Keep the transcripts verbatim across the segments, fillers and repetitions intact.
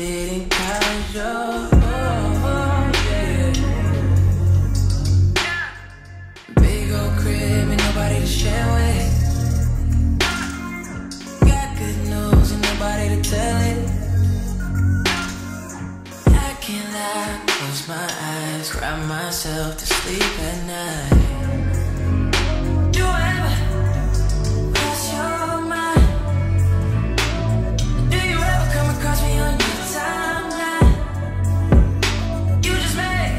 didn't count your phone, yeah. Big old crib and nobody to share with. Got good news and nobody to tell it. I can't lie, close my eyes, cry myself to sleep at night. Do I ever cross your mind? Cross me on your timeline. You just made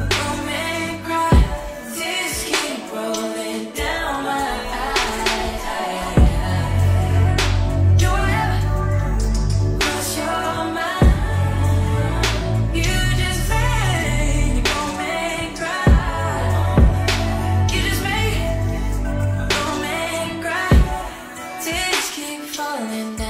a woman cry. Tears keep rolling down my eyes. Do I ever cross your mind? You just made a woman cry. You just made a woman cry. Tears keep falling down.